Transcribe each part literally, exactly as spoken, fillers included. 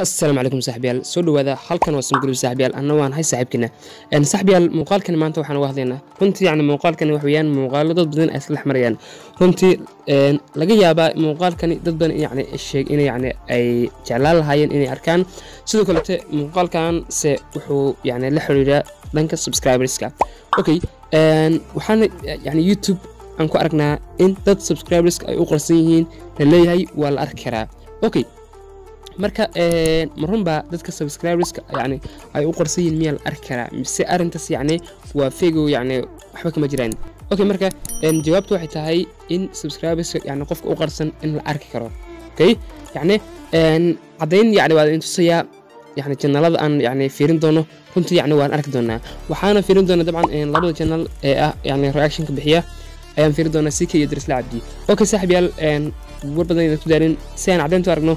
السلام عليكم صاحبيال سو دوادا halkan waa soo gudub saaxiibayaal anna waan hay saaxiibkina in saaxiibayaal muuqaalkan maanta waxaan u wadaynaa runtii yani muuqaalkan wax weeyaan muuqaalo dad badan ay isla xmarayaan runtii laga yaabaa muuqaalkan dad badan yani sheeg inay yani ay jeclaan hayeen inay arkaan sidoo kale muuqaalkan se wuxuu yani la xiriiraa dhanka subscriberska okay in waxaan yani YouTube aan ku aragnaa in dad subscriberska ay u qarsan yihiin leeyahay waa la arki karaa okay marka ee marunba dadka subscribers yani ay u qorsiin meel arkara si arintas yani waa feego yani waxba kama jiraan okay marka in jawaabtu waxay tahay in subscribers yani qofka u qarsan in la arki karo okay yani in cadeyn yani waa inta siya يعني channelada aan yani fiirin doono runtii yani waan arki doonaa waxaana fiirin doonaa dabcan in labada channel ee ah yani reaction ka bixiya ayaan fiirin doonaa si kay Idris Labdi okay saaxiibayaal in warbadan inta daarin si aan cadeyntu aragno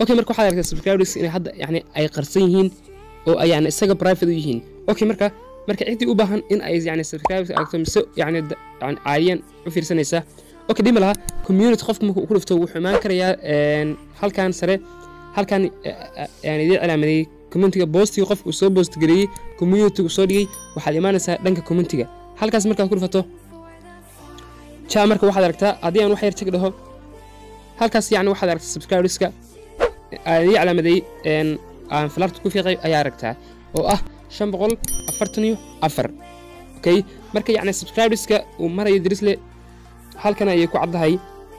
اوكي مركو حدا يركز سبسكرايبرز ان حد يعني اي قرصين يهين او اي يعني اسغا برايفت يهين اوكي مركا مركا عيدي او باهن ان اي يعني سبسكرايبرز اكتمسو يعني عن عاليان u fiirsanaysa اوكي ديما لها كوميونيتي qofka markuu ku lufto wuxuu iman karayaa een halkan sare halkan yani idii calaamadii community-ga post-iga qofka uu soo post galiyay community-gu soo dhigay waxaad iimaanaysaa dhanka community-ga halkaas markaa ku lufto cha markaa waxaad aragtaa adii aan wax yar tag dhaho halkaas yani waxaad aragtaa subscribers-ka أي على مدي إن عن فلرت كوفي غي أياركتها أو أه شن بقول أفرتنيو أفر أوكي مركي يعني سبسكرايبرز كا ومرة يدرس لي هل كان يكو عض هاي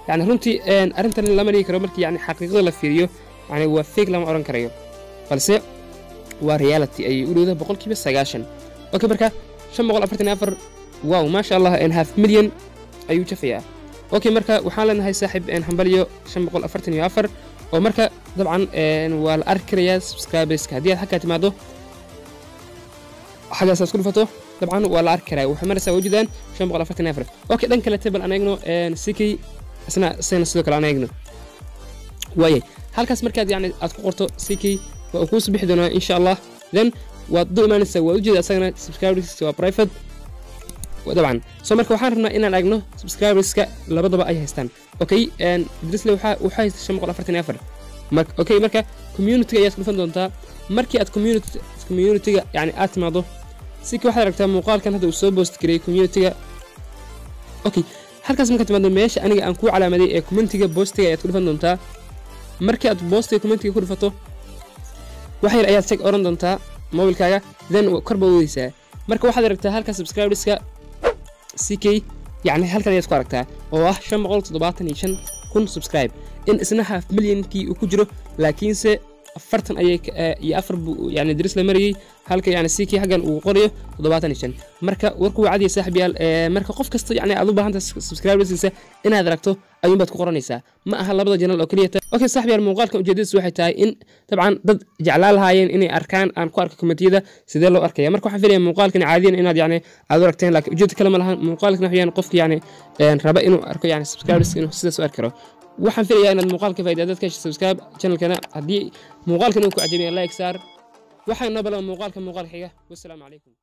يعني هنتي إن أرنت لما يكرر مركي يعني حقيقة لفيريو يعني وفيق لما أرن كريو فلسه وريالتي أي يقولوا ده بقول كي بس سجاشن أوكي مركا شن بقول أفرتني أفر واو ما شاء الله إن هاف مليون أيو شفيها أوكي مركا وحالا هاي ساحب إن حنبليو شن بقول أفرتني أفر أو مركا طبعا والاركريا سبسكرايبرز هذه حكا تمادو حاجه اساس كل فتو طبعا والاركريا وحمرسا وجدان شن بقول فتن افر اوكي دنك لا تبل انا اغنو ان سيكي اسنا سنه سدو كلا انا اغنو واي halkaas markaad yani aad ku qorto سيكي oo ku subax doona in sha Allah then waad doo iman sa wajid asagna subscribers waa private طبعا سو marka waxaan rabnaa inaan agno subscribers-ka labadaba ay haystaan okay and Idris Labdi waxa waxa haysta shan bqol afartan afar marka okay marka community ayaa isku fandoonta markii aad community community yani aad maado si kii waxa aragtaa muuqaalkan hada uu soo post gareey community-ga okay halkaas marka timaado meesha aniga aan ku calaamaday ee community-ga post-iga ayaa isku fandoonta markii aad post-iga community-ga ku rifato waxa yar ayaad tag oran doonta mobile-kaaga then korba weeysaa marka waxa aragtaa halka subscribers-ka سي كي يعني halka ayaa isku aragtaa oo ah shan boqol toddobaatan iyo shan kun subscribe in isna half million ki u ku jiro laakiinse afartan ayay iyo afar yani Idris la mariyay halka yani سي كي xagan uu qoriyo toddobaatan iyo shan marka warku wacadiya saaxiibayaal marka qof kasta yani aad u baahan tahay subscribers inaad aragto ayuu baad ku qoranaysaa ma aha labada channel oo kaliya okay saaxiibayaal muuqaalka ujeedadiisu waxay tahay in dabcan dad jeclaan lahaayeen inay arkaan aan ku arko commentiyada sidee loo arkaya marka waxaan filayaa muuqaalkan caadiyan inaad yani aad u aragteen laakiin ujeedada kale ma lahan muuqaalkan waxyaan qofka yani raba inuu arko yani subscribers inuu sidaas u arkaro waxaan filayaa inaad muuqaalka faa'iido dadka subscribe channelkana haddii muuqaalkan uu ku cajibiyo like saar waxaan nabala muuqaalka muuqaal xiga wassalaamu calaykum